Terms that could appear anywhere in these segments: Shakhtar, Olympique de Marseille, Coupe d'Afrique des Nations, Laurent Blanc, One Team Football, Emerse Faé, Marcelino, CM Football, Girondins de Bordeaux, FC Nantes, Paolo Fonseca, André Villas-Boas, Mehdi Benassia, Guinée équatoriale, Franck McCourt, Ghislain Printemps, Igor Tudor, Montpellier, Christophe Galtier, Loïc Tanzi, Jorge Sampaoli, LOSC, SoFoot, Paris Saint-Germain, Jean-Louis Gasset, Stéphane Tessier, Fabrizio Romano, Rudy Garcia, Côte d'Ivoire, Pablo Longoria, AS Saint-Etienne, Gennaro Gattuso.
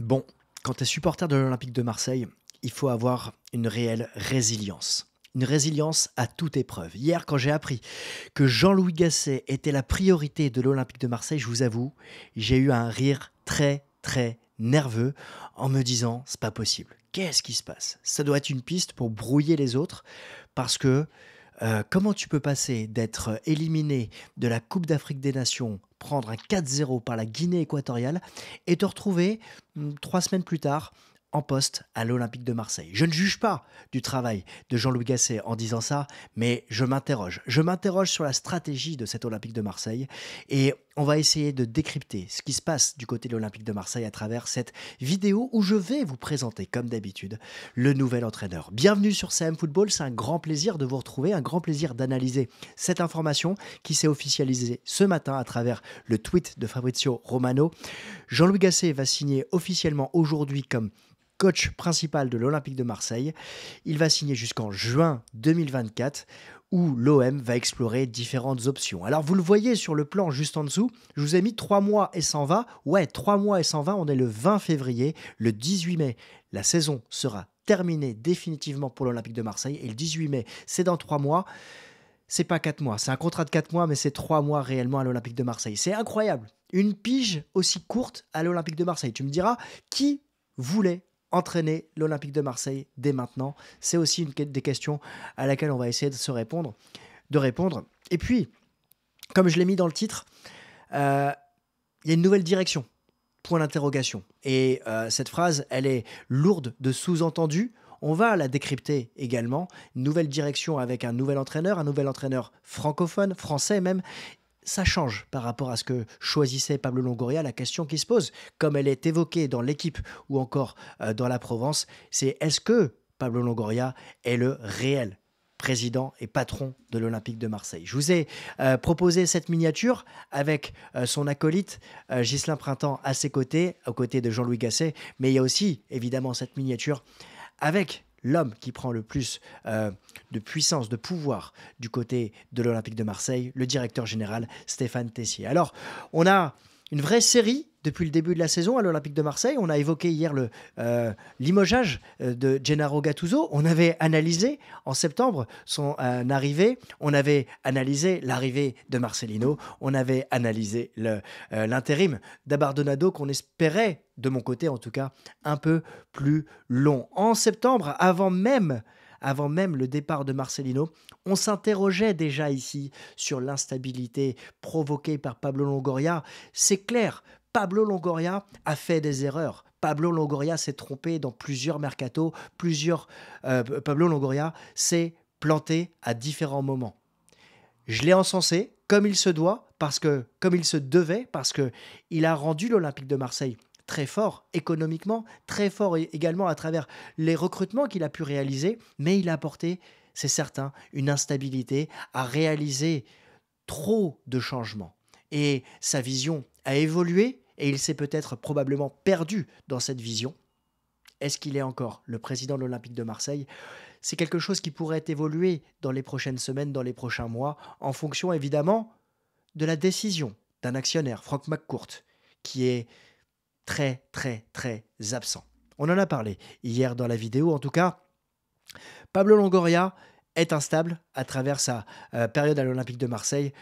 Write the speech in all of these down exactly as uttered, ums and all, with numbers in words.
Bon, quand tu es supporter de l'Olympique de Marseille, il faut avoir une réelle résilience. Une résilience à toute épreuve. Hier, quand j'ai appris que Jean-Louis Gasset était la priorité de l'Olympique de Marseille, je vous avoue, j'ai eu un rire très, très nerveux en me disant « c'est pas possible, qu'est-ce qui se passe ?» Ça doit être une piste pour brouiller les autres parce que euh, comment tu peux passer d'être éliminé de la Coupe d'Afrique des Nations, prendre un quatre zéro par la Guinée équatoriale et te retrouver hum, trois semaines plus tard en poste à l'Olympique de Marseille. Je ne juge pas du travail de Jean-Louis Gasset en disant ça, mais je m'interroge. Je m'interroge sur la stratégie de cet Olympique de Marseille et on va essayer de décrypter ce qui se passe du côté de l'Olympique de Marseille à travers cette vidéo où je vais vous présenter, comme d'habitude, le nouvel entraîneur. Bienvenue sur C M Football, c'est un grand plaisir de vous retrouver, un grand plaisir d'analyser cette information qui s'est officialisée ce matin à travers le tweet de Fabrizio Romano. Jean-Louis Gasset va signer officiellement aujourd'hui comme coach principal de l'Olympique de Marseille. Il va signer jusqu'en juin deux mille vingt-quatre où l'O M va explorer différentes options. Alors vous le voyez sur le plan juste en dessous, je vous ai mis trois mois et cent vingt. Ouais, trois mois et cent vingt, on est le vingt février, le dix-huit mai, la saison sera terminée définitivement pour l'Olympique de Marseille et le dix-huit mai, c'est dans trois mois. C'est pas quatre mois, c'est un contrat de quatre mois, mais c'est trois mois réellement à l'Olympique de Marseille. C'est incroyable, une pige aussi courte à l'Olympique de Marseille. Tu me diras, qui voulait entraîner l'Olympique de Marseille dès maintenant? C'est aussi une des questions à laquelle on va essayer de se répondre. De répondre. Et puis, comme je l'ai mis dans le titre, euh, il y a une nouvelle direction, point d'interrogation. Et euh, cette phrase, elle est lourde de sous-entendus. On va la décrypter également. Une nouvelle direction avec un nouvel entraîneur, un nouvel entraîneur francophone, français même. Ça change par rapport à ce que choisissait Pablo Longoria. La question qui se pose, comme elle est évoquée dans l'équipe ou encore dans la Provence, c'est est-ce que Pablo Longoria est le réel président et patron de l'Olympique de Marseille? Je vous ai euh, proposé cette miniature avec euh, son acolyte euh, Ghislain Printemps à ses côtés, aux côtés de Jean-Louis Gasset, mais il y a aussi évidemment cette miniature avec l'homme qui prend le plus euh, de puissance, de pouvoir du côté de l'Olympique de Marseille, le directeur général Stéphane Tessier. Alors, on a une vraie série depuis le début de la saison à l'Olympique de Marseille. On a évoqué hier le euh, limogeage de Gennaro Gattuso. On avait analysé en septembre son euh, arrivée. On avait analysé l'arrivée de Marcelino. On avait analysé l'intérim euh, d'Abardonado qu'on espérait, de mon côté en tout cas, un peu plus long. En septembre, avant même... Avant même le départ de Marcelino, on s'interrogeait déjà ici sur l'instabilité provoquée par Pablo Longoria. C'est clair, Pablo Longoria a fait des erreurs. Pablo Longoria s'est trompé dans plusieurs mercatos, plusieurs... Euh, Pablo Longoria s'est planté à différents moments. Je l'ai encensé comme il se doit, parce que, comme il se devait, parce qu'il a rendu l'Olympique de Marseille très fort économiquement, très fort également à travers les recrutements qu'il a pu réaliser, mais il a apporté, c'est certain, une instabilité à réaliser trop de changements. Et sa vision a évolué et il s'est peut-être probablement perdu dans cette vision. Est-ce qu'il est encore le président de l'Olympique de Marseille? C'est quelque chose qui pourrait évoluer dans les prochaines semaines, dans les prochains mois, en fonction évidemment de la décision d'un actionnaire, Franck McCourt, qui est très, très, très absent. On en a parlé hier dans la vidéo. En tout cas, Pablo Longoria est instable à travers sa euh, période à l'Olympique de Marseille.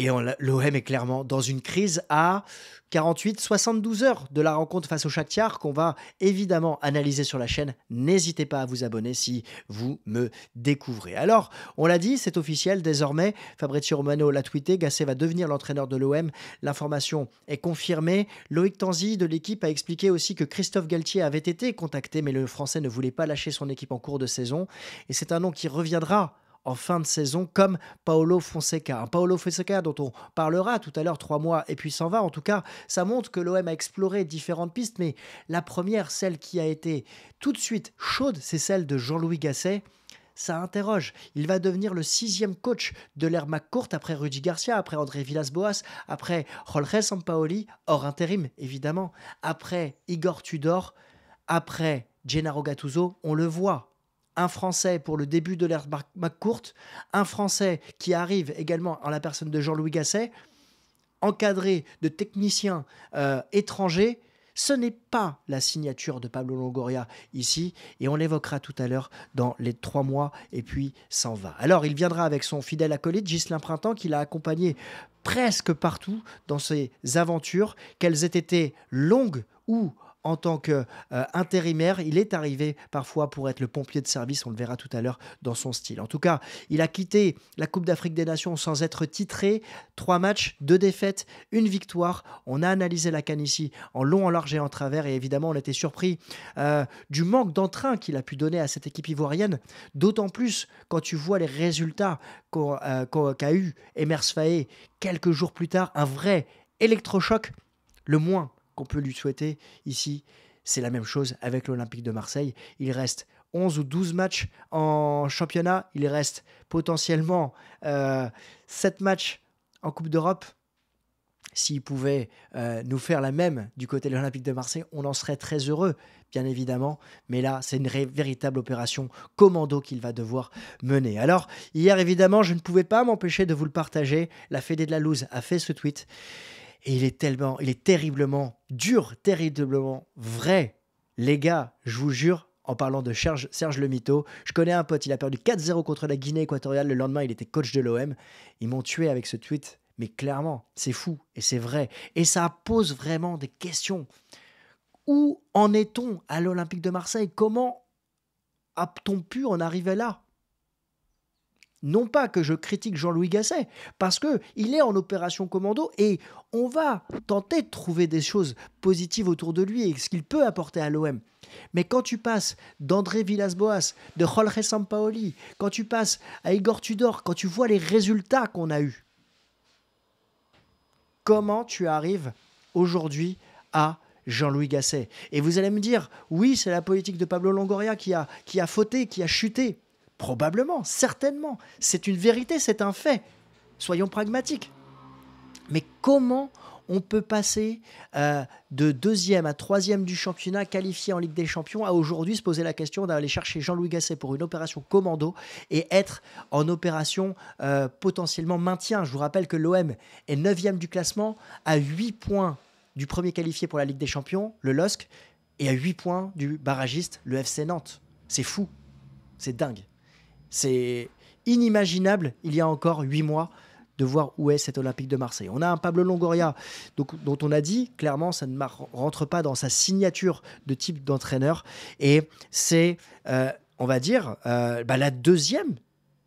Et l'O M est clairement dans une crise à quarante-huit, soixante-douze heures de la rencontre face au Shakhtar qu'on va évidemment analyser sur la chaîne. N'hésitez pas à vous abonner si vous me découvrez. Alors, on l'a dit, c'est officiel désormais. Fabrizio Romano l'a tweeté. Gasset va devenir l'entraîneur de l'O M. L'information est confirmée. Loïc Tanzi de l'équipe a expliqué aussi que Christophe Galtier avait été contacté, mais le Français ne voulait pas lâcher son équipe en cours de saison. Et c'est un nom qui reviendra en fin de saison, comme Paolo Fonseca. Un Paolo Fonseca dont on parlera tout à l'heure, trois mois et puis s'en va. En tout cas, ça montre que l'O M a exploré différentes pistes, mais la première, celle qui a été tout de suite chaude, c'est celle de Jean-Louis Gasset. Ça interroge. Il va devenir le sixième coach de l'ère McCourt, après Rudy Garcia, après André Villas-Boas, après Jorge Sampaoli, hors intérim, évidemment, après Igor Tudor, après Gennaro Gattuso, on le voit. Un Français pour le début de l'ère McCourt, un Français qui arrive également en la personne de Jean-Louis Gasset, encadré de techniciens euh, étrangers, Ce n'est pas la signature de Pablo Longoria ici, et on l'évoquera tout à l'heure dans les trois mois, et puis s'en va. Alors, il viendra avec son fidèle acolyte, Ghislain Printemps, qui l'a accompagné presque partout dans ses aventures, qu'elles aient été longues ou en tant qu'intérimère, euh, il est arrivé parfois pour être le pompier de service, on le verra tout à l'heure dans son style. En tout cas, il a quitté la Coupe d'Afrique des Nations sans être titré. Trois matchs, deux défaites, une victoire. On a analysé la canne ici en long, en large et en travers. Et évidemment, on était surpris euh, du manque d'entrain qu'il a pu donner à cette équipe ivoirienne. D'autant plus quand tu vois les résultats qu'a euh, qu'a eu Emerse Faé quelques jours plus tard. Un vrai électrochoc, le moins qu'on peut lui souhaiter ici, c'est la même chose avec l'Olympique de Marseille. Il reste onze ou douze matchs en championnat, il reste potentiellement euh, sept matchs en Coupe d'Europe. S'il pouvait euh, nous faire la même du côté de l'Olympique de Marseille, on en serait très heureux, bien évidemment. Mais là, c'est une véritable opération commando qu'il va devoir mener. Alors, hier, évidemment, je ne pouvais pas m'empêcher de vous le partager. La Fédé de la Loose a fait ce tweet. Et il est tellement, il est terriblement dur, terriblement vrai. Les gars, je vous jure, en parlant de Serge, Serge Le Mito, je connais un pote, il a perdu quatre zéro contre la Guinée équatoriale. Le lendemain, il était coach de l'O M. Ils m'ont tué avec ce tweet. Mais clairement, c'est fou et c'est vrai. Et ça pose vraiment des questions. Où en est-on à l'Olympique de Marseille? Comment a-t-on pu en arriver là? Non pas que je critique Jean-Louis Gasset, parce qu'il est en opération commando et on va tenter de trouver des choses positives autour de lui et ce qu'il peut apporter à l'O M. Mais quand tu passes d'André Villas-Boas, de Jorge Sampaoli, quand tu passes à Igor Tudor, quand tu vois les résultats qu'on a eus, comment tu arrives aujourd'hui à Jean-Louis Gasset? Et vous allez me dire, oui, c'est la politique de Pablo Longoria qui a, qui a fauté, qui a chuté. Probablement, certainement. C'est une vérité, c'est un fait. Soyons pragmatiques. Mais comment on peut passer euh, de deuxième à troisième du championnat, qualifié en Ligue des Champions, à aujourd'hui se poser la question d'aller chercher Jean-Louis Gasset pour une opération commando et être en opération euh, potentiellement maintien? Je vous rappelle que l'O M est neuvième du classement, à huit points du premier qualifié pour la Ligue des Champions, le L O S C, et à huit points du barragiste, le F C Nantes. C'est fou, c'est dingue. C'est inimaginable, il y a encore huit mois, de voir où est cet Olympique de Marseille. On a un Pablo Longoria donc, dont on a dit, clairement, ça ne rentre pas dans sa signature de type d'entraîneur. Et c'est, euh, on va dire, euh, bah, la deuxième,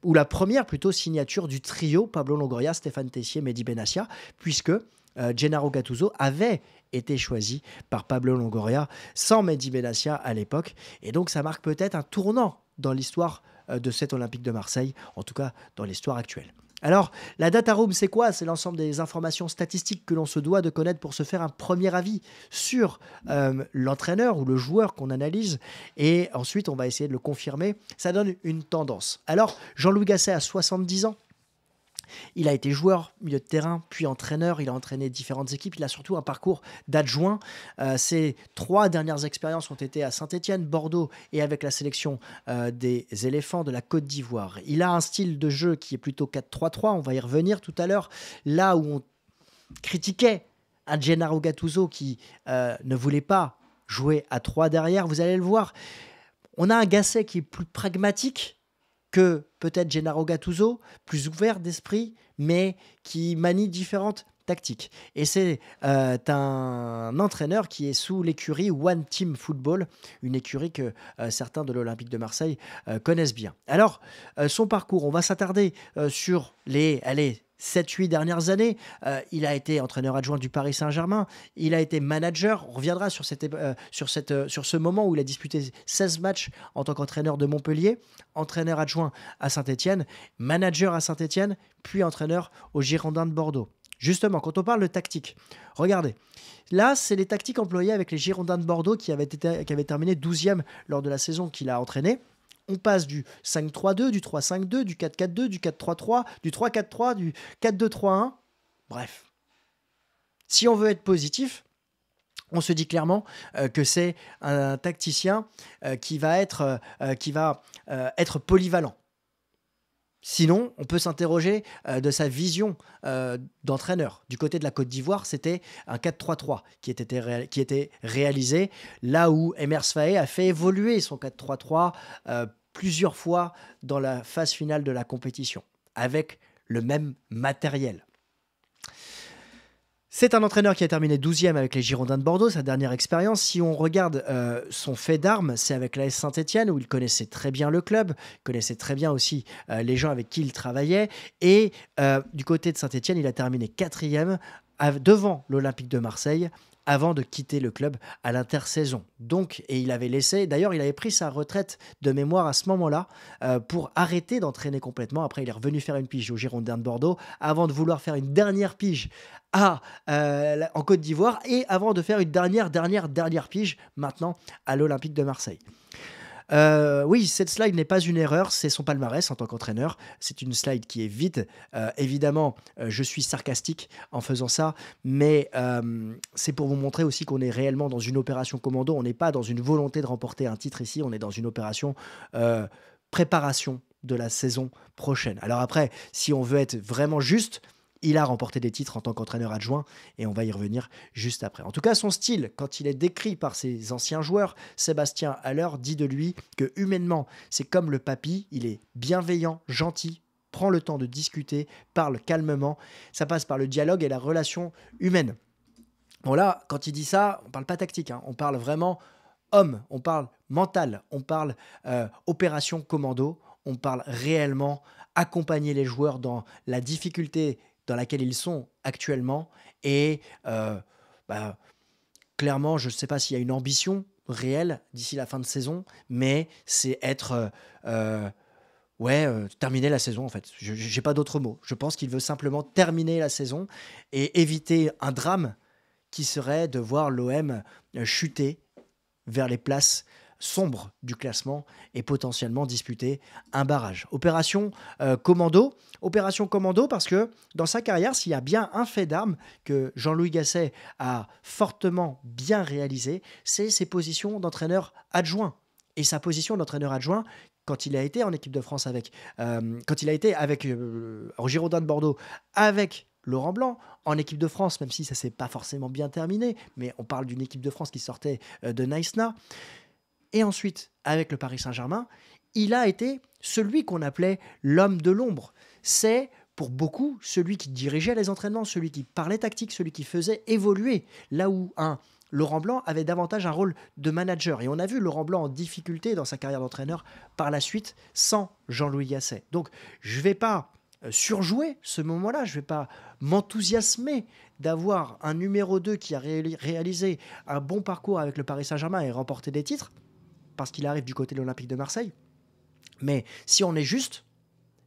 ou la première plutôt, signature du trio Pablo Longoria, Stéphane Tessier, Mehdi Benassia, puisque euh, Gennaro Gattuso avait été choisi par Pablo Longoria sans Mehdi Benassia à l'époque. Et donc, ça marque peut-être un tournant dans l'histoire de cet Olympique de Marseille, en tout cas dans l'histoire actuelle. Alors, la data room, c'est quoi? C'est l'ensemble des informations statistiques que l'on se doit de connaître pour se faire un premier avis sur euh, l'entraîneur ou le joueur qu'on analyse. Et ensuite, on va essayer de le confirmer. Ça donne une tendance. Alors, Jean-Louis Gasset a soixante-dix ans. Il a été joueur, milieu de terrain, puis entraîneur. Il a entraîné différentes équipes. Il a surtout un parcours d'adjoint. Euh, ses trois dernières expériences ont été à Saint-Etienne, Bordeaux et avec la sélection euh, des éléphants de la Côte d'Ivoire. Il a un style de jeu qui est plutôt quatre trois trois. On va y revenir tout à l'heure. Là où on critiquait un Gennaro Gattuso qui euh, ne voulait pas jouer à trois derrière, vous allez le voir. On a un Gasset qui est plus pragmatique que peut-être Gennaro Gattuso, plus ouvert d'esprit, mais qui manie différentes tactiques. Et c'est euh, un entraîneur qui est sous l'écurie One Team Football, une écurie que euh, certains de l'Olympique de Marseille euh, connaissent bien. Alors, euh, son parcours, on va s'attarder euh, sur les... Allez, sept huit dernières années, euh, il a été entraîneur adjoint du Paris Saint-Germain, il a été manager, on reviendra sur, cette, euh, sur, cette, euh, sur ce moment où il a disputé seize matchs en tant qu'entraîneur de Montpellier, entraîneur adjoint à Saint-Etienne, manager à Saint-Etienne, puis entraîneur aux Girondins de Bordeaux. Justement, quand on parle de tactique, regardez, là, c'est les tactiques employées avec les Girondins de Bordeaux qui avaient, été, qui avaient terminé douzième lors de la saison qu'il a entraînée. On passe du cinq trois deux, du trois cinq deux, du quatre quatre deux, du quatre trois trois, du trois quatre trois, du quatre deux trois un. Bref. Si on veut être positif, on se dit clairement euh, que c'est un, un tacticien euh, qui va être, euh, qui va, euh, être polyvalent. Sinon, on peut s'interroger euh, de sa vision euh, d'entraîneur. Du côté de la Côte d'Ivoire, c'était un quatre trois trois qui était, réa qui était réalisé, là où Emerse Faé a fait évoluer son quatre trois trois euh, plusieurs fois dans la phase finale de la compétition, avec le même matériel. C'est un entraîneur qui a terminé douzième avec les Girondins de Bordeaux, sa dernière expérience. Si on regarde euh, son fait d'armes, c'est avec l'A S Saint-Etienne, où il connaissait très bien le club, connaissait très bien aussi euh, les gens avec qui il travaillait. Et euh, du côté de Saint-Etienne, il a terminé quatrième devant l'Olympique de Marseille avant de quitter le club à l'intersaison. Donc, et il avait laissé, d'ailleurs, il avait pris sa retraite de mémoire à ce moment-là euh, pour arrêter d'entraîner complètement. Après, il est revenu faire une pige aux Girondins de Bordeaux avant de vouloir faire une dernière pige À, euh, en Côte d'Ivoire et avant de faire une dernière, dernière, dernière pige maintenant à l'Olympique de Marseille. Euh, oui, cette slide n'est pas une erreur, c'est son palmarès en tant qu'entraîneur. C'est une slide qui est vide. Euh, évidemment, euh, je suis sarcastique en faisant ça, mais euh, c'est pour vous montrer aussi qu'on est réellement dans une opération commando. On n'est pas dans une volonté de remporter un titre ici, on est dans une opération euh, préparation de la saison prochaine. Alors après, si on veut être vraiment juste, il a remporté des titres en tant qu'entraîneur adjoint et on va y revenir juste après. En tout cas, son style, quand il est décrit par ses anciens joueurs, Sébastien Haller dit de lui que humainement, c'est comme le papy, il est bienveillant, gentil, prend le temps de discuter, parle calmement. Ça passe par le dialogue et la relation humaine. Bon là, quand il dit ça, on ne parle pas tactique, hein, on parle vraiment homme, on parle mental, on parle euh, opération commando, on parle réellement accompagner les joueurs dans la difficulté dans laquelle ils sont actuellement. Et euh, bah, clairement, je ne sais pas s'il y a une ambition réelle d'ici la fin de saison, mais c'est être... Euh, euh, ouais, euh, terminer la saison, en fait. Je n'ai pas d'autre mot. Je pense qu'il veut simplement terminer la saison et éviter un drame qui serait de voir l'O M chuter vers les places sombre du classement et potentiellement disputer un barrage. Opération euh, commando, opération commando parce que dans sa carrière, s'il y a bien un fait d'armes que Jean-Louis Gasset a fortement bien réalisé, c'est ses positions d'entraîneur adjoint. Et sa position d'entraîneur adjoint, quand il a été en équipe de France avec, euh, quand il a été avec euh, en Girondins de Bordeaux, avec Laurent Blanc, en équipe de France, même si ça s'est pas forcément bien terminé, mais on parle d'une équipe de France qui sortait euh, de Naïsna. Et ensuite, avec le Paris Saint-Germain, il a été celui qu'on appelait l'homme de l'ombre. C'est, pour beaucoup, celui qui dirigeait les entraînements, celui qui parlait tactique, celui qui faisait évoluer. Là où un Laurent Blanc avait davantage un rôle de manager. Et on a vu Laurent Blanc en difficulté dans sa carrière d'entraîneur par la suite sans Jean-Louis Gasset. Donc, je ne vais pas surjouer ce moment-là, je ne vais pas m'enthousiasmer d'avoir un numéro deux qui a ré- réalisé un bon parcours avec le Paris Saint-Germain et remporté des titres, parce qu'il arrive du côté de l'Olympique de Marseille. Mais si on est juste,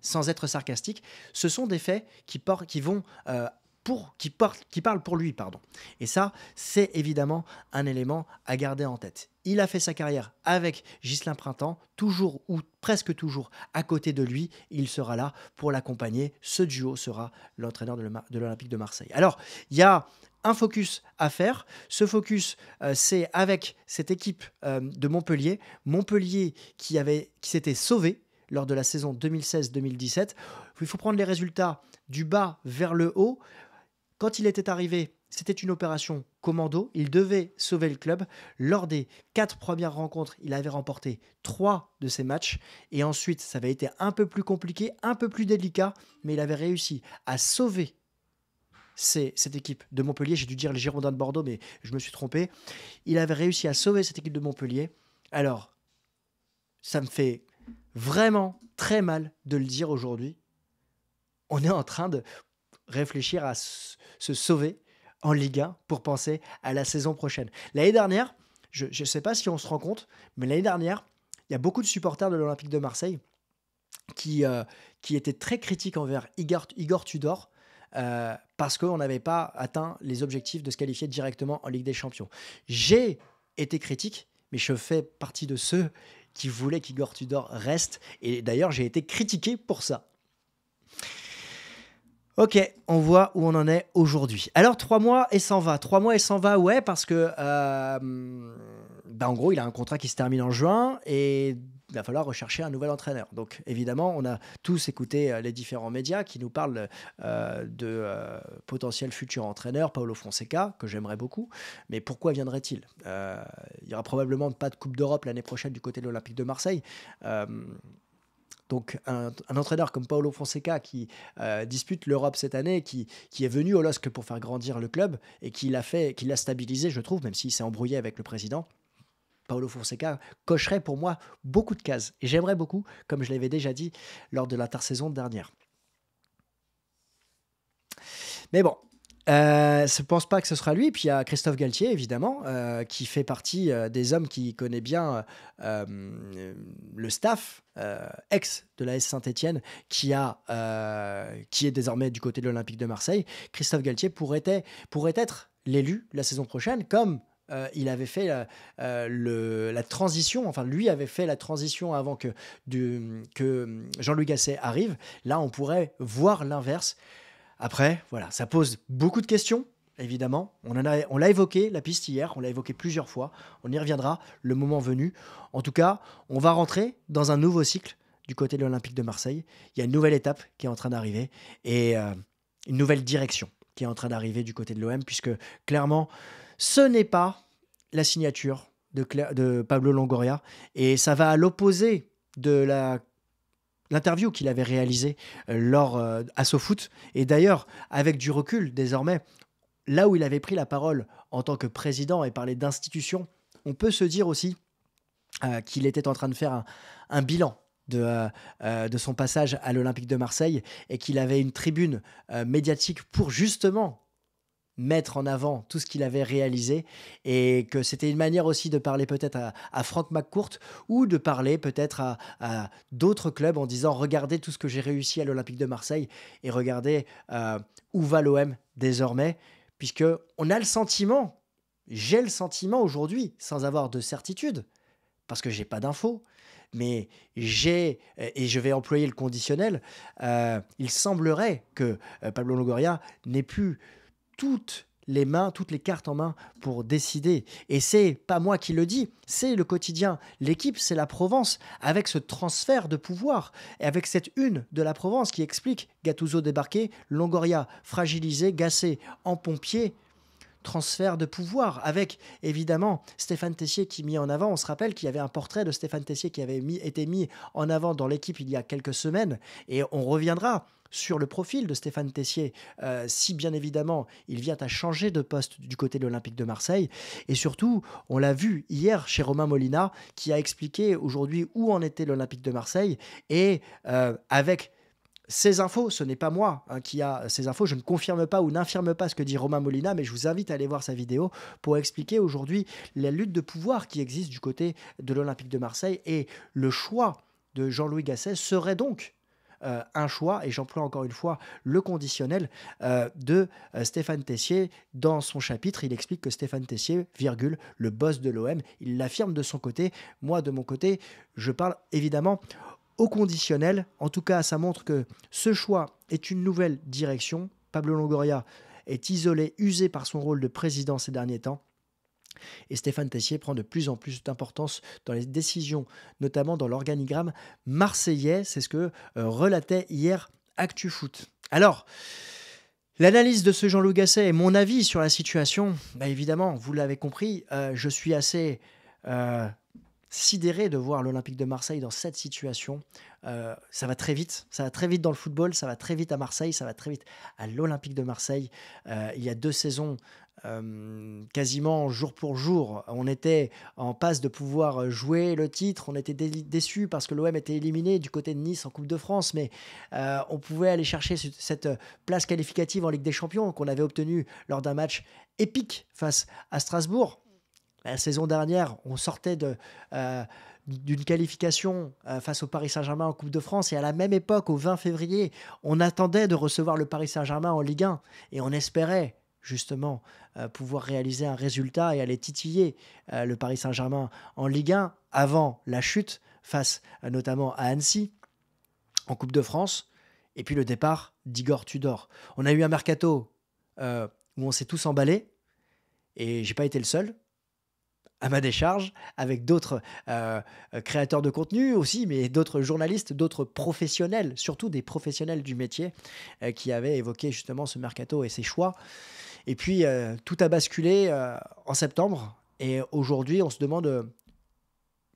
sans être sarcastique, ce sont des faits qui, por qui, vont, euh, pour, qui, por qui parlent pour lui. Pardon. Et ça, c'est évidemment un élément à garder en tête. Il a fait sa carrière avec Ghislain Printemps, toujours ou presque toujours à côté de lui. Il sera là pour l'accompagner. Ce duo sera l'entraîneur de l'Olympique de Marseille. Alors, il y a un focus à faire. Ce focus, euh, c'est avec cette équipe euh, de Montpellier. Montpellier qui, qui s'était sauvé lors de la saison deux mille seize deux mille dix-sept. Il faut prendre les résultats du bas vers le haut. Quand il était arrivé, c'était une opération commando. Il devait sauver le club. Lors des quatre premières rencontres, il avait remporté trois de ses matchs. Et ensuite, ça avait été un peu plus compliqué, un peu plus délicat, mais il avait réussi à sauver C'est cette équipe de Montpellier. J'ai dû dire les Girondins de Bordeaux, mais je me suis trompé. Il avait réussi à sauver cette équipe de Montpellier. Alors, ça me fait vraiment très mal de le dire aujourd'hui. On est en train de réfléchir à se sauver en Ligue un pour penser à la saison prochaine. L'année dernière, je ne sais pas si on se rend compte, mais l'année dernière, il y a beaucoup de supporters de l'Olympique de Marseille qui, euh, qui étaient très critiques envers Igor, Igor Tudor, Euh, parce qu'on n'avait pas atteint les objectifs de se qualifier directement en Ligue des Champions. J'ai été critique, mais je fais partie de ceux qui voulaient qu'Igor Tudor reste. Et d'ailleurs, j'ai été critiqué pour ça. Ok, on voit où on en est aujourd'hui. Alors, trois mois et s'en va. Trois mois et s'en va, ouais, parce que... Euh, bah, en gros, il a un contrat qui se termine en juin. Et il va falloir rechercher un nouvel entraîneur. Donc évidemment, on a tous écouté les différents médias qui nous parlent euh, de euh, potentiel futur entraîneur, Paolo Fonseca, que j'aimerais beaucoup. Mais pourquoi viendrait-il? euh, Il n'y aura probablement pas de Coupe d'Europe l'année prochaine du côté de l'Olympique de Marseille. Euh, Donc un, un entraîneur comme Paolo Fonseca qui euh, dispute l'Europe cette année, qui, qui est venu au L O S C pour faire grandir le club et qui l'a fait, qui l'a stabilisé, je trouve, même s'il s'est embrouillé avec le président. Paolo Fonseca cocherait pour moi beaucoup de cases. Et j'aimerais beaucoup, comme je l'avais déjà dit lors de l'intersaison dernière. Mais bon... Euh, je ne pense pas que ce sera lui. Puis il y a Christophe Galtier, évidemment, euh, qui fait partie euh, des hommes qui connaît bien euh, euh, le staff euh, ex de l'A S Saint-Etienne qui, a, euh, qui est désormais du côté de l'Olympique de Marseille. Christophe Galtier pourrait, pourrait être l'élu la saison prochaine, comme euh, il avait fait euh, euh, le, la transition, enfin lui avait fait la transition avant que, du, que Jean-Louis Gasset arrive. Là, on pourrait voir l'inverse. Après, voilà, ça pose beaucoup de questions, évidemment. On en a, on l'a évoqué, la piste hier, on l'a évoqué plusieurs fois. On y reviendra le moment venu. En tout cas, on va rentrer dans un nouveau cycle du côté de l'Olympique de Marseille. Il y a une nouvelle étape qui est en train d'arriver et euh, une nouvelle direction qui est en train d'arriver du côté de l'O M, puisque clairement, ce n'est pas la signature de, Cla- de Pablo Longoria. Et ça va à l'opposé de la... l'interview qu'il avait réalisée lors euh, à SoFoot. Et d'ailleurs, avec du recul, désormais, là où il avait pris la parole en tant que président et parlé d'institution, on peut se dire aussi euh, qu'il était en train de faire un, un bilan de, euh, euh, de son passage à l'Olympique de Marseille et qu'il avait une tribune euh, médiatique pour justement mettre en avant tout ce qu'il avait réalisé et que c'était une manière aussi de parler peut-être à, à Franck McCourt ou de parler peut-être à, à d'autres clubs en disant « Regardez tout ce que j'ai réussi à l'Olympique de Marseille et regardez euh, où va l'O M désormais » puisque on a le sentiment, j'ai le sentiment aujourd'hui sans avoir de certitude parce que j'ai pas d'infos, mais j'ai, et je vais employer le conditionnel, euh, il semblerait que Pablo Longoria n'ait plus toutes les mains, toutes les cartes en main pour décider. Et c'est pas moi qui le dis, c'est le quotidien. L'équipe, c'est la Provence, avec ce transfert de pouvoir, et avec cette une de la Provence qui explique Gattuso débarqué, Longoria fragilisé, Gassé en pompier, transfert de pouvoir, avec évidemment Stéphane Tessier qui mis en avant. On se rappelle qu'il y avait un portrait de Stéphane Tessier qui avait mis, été mis en avant dans l'équipe il y a quelques semaines, et on reviendra sur le profil de Stéphane Tessier, euh, si bien évidemment il vient à changer de poste du côté de l'Olympique de Marseille. Et surtout, on l'a vu hier chez Romain Molina, qui a expliqué aujourd'hui où en était l'Olympique de Marseille. Et euh, avec ces infos, ce n'est pas moi hein, qui a ces infos, je ne confirme pas ou n'infirme pas ce que dit Romain Molina, mais je vous invite à aller voir sa vidéo pour expliquer aujourd'hui la lutte de pouvoir qui existe du côté de l'Olympique de Marseille. Et le choix de Jean-Louis Gasset serait donc Euh, un choix, et j'emploie encore une fois le conditionnel euh, de euh, Stéphane Tessier. Dans son chapitre, il explique que Stéphane Tessier, virgule, le boss de l'O M, il l'affirme de son côté. Moi, de mon côté, je parle évidemment au conditionnel. En tout cas, ça montre que ce choix est une nouvelle direction. Pablo Longoria est isolé, usé par son rôle de président ces derniers temps. Et Stéphane Tessier prend de plus en plus d'importance dans les décisions, notamment dans l'organigramme marseillais. C'est ce que euh, relatait hier Actu Foot. Alors, l'analyse de ce Jean-Louis Gasset et mon avis sur la situation, bah évidemment, vous l'avez compris, euh, je suis assez euh, sidéré de voir l'Olympique de Marseille dans cette situation. Euh, ça va très vite, ça va très vite dans le football, ça va très vite à Marseille, ça va très vite à l'Olympique de Marseille. Euh, il y a deux saisons... Euh, quasiment jour pour jour, on était en passe de pouvoir jouer le titre. On était dé déçus parce que l'O M était éliminé du côté de Nice en Coupe de France, mais euh, on pouvait aller chercher cette place qualificative en Ligue des Champions qu'on avait obtenue lors d'un match épique face à Strasbourg. La saison dernière, on sortait de... Euh, d'une qualification euh, face au Paris Saint-Germain en Coupe de France. Et à la même époque, au vingt février, on attendait de recevoir le Paris Saint-Germain en Ligue un et on espérait justement euh, pouvoir réaliser un résultat et aller titiller euh, le Paris Saint-Germain en Ligue un avant la chute face euh, notamment à Annecy en Coupe de France et puis le départ d'Igor Tudor. On a eu un mercato euh, où on s'est tous emballés et j'ai pas été le seul à ma décharge, avec d'autres euh, créateurs de contenu aussi, mais d'autres journalistes, d'autres professionnels, surtout des professionnels du métier, euh, qui avaient évoqué justement ce mercato et ses choix. Et puis, euh, tout a basculé euh, en septembre. Et aujourd'hui, on se demande euh,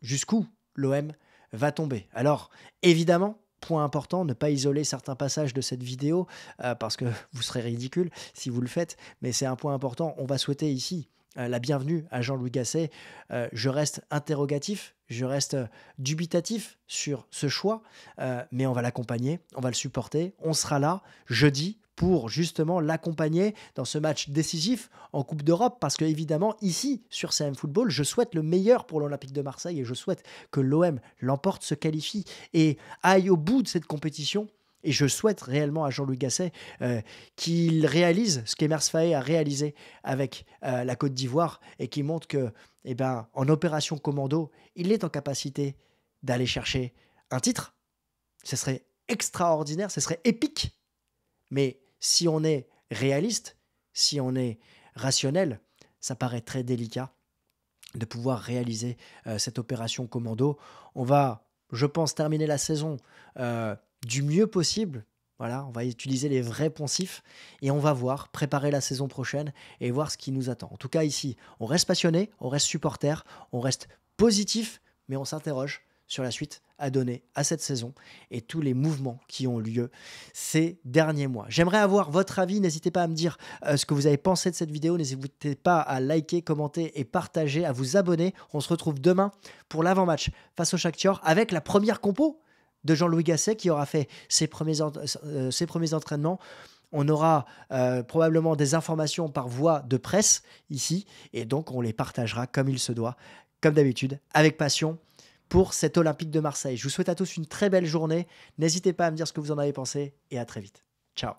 jusqu'où l'O M va tomber. Alors, évidemment, point important, ne pas isoler certains passages de cette vidéo, euh, parce que vous serez ridicule si vous le faites, mais c'est un point important. On va souhaiter ici euh, la bienvenue à Jean-Louis Gasset. Euh, je reste interrogatif, je reste euh, dubitatif sur ce choix, euh, mais on va l'accompagner, on va le supporter. On sera là jeudi pour justement l'accompagner dans ce match décisif en Coupe d'Europe, parce que évidemment ici, sur C M Football, je souhaite le meilleur pour l'Olympique de Marseille et je souhaite que l'O M l'emporte, se qualifie et aille au bout de cette compétition. Et je souhaite réellement à Jean-Louis Gasset euh, qu'il réalise ce qu'Emerse Faé a réalisé avec euh, la Côte d'Ivoire et qui montre que, eh ben, en opération commando, il est en capacité d'aller chercher un titre. Ce serait extraordinaire, ce serait épique, mais si on est réaliste, si on est rationnel, ça paraît très délicat de pouvoir réaliser euh, cette opération commando. On va, je pense, terminer la saison euh, du mieux possible. Voilà, on va utiliser les vrais poncifs et on va voir, préparer la saison prochaine et voir ce qui nous attend. En tout cas, ici, on reste passionné, on reste supporter, on reste positif, mais on s'interroge sur la suite à donner à cette saison et tous les mouvements qui ont lieu ces derniers mois. J'aimerais avoir votre avis, n'hésitez pas à me dire euh, ce que vous avez pensé de cette vidéo, n'hésitez pas à liker, commenter et partager, à vous abonner. On se retrouve demain pour l'avant-match face au Shakhtar avec la première compo de Jean-Louis Gasset qui aura fait ses premiers, en euh, ses premiers entraînements. On aura euh, probablement des informations par voie de presse ici et donc on les partagera comme il se doit, comme d'habitude, avec passion, pour cet Olympique de Marseille. Je vous souhaite à tous une très belle journée. N'hésitez pas à me dire ce que vous en avez pensé et à très vite. Ciao.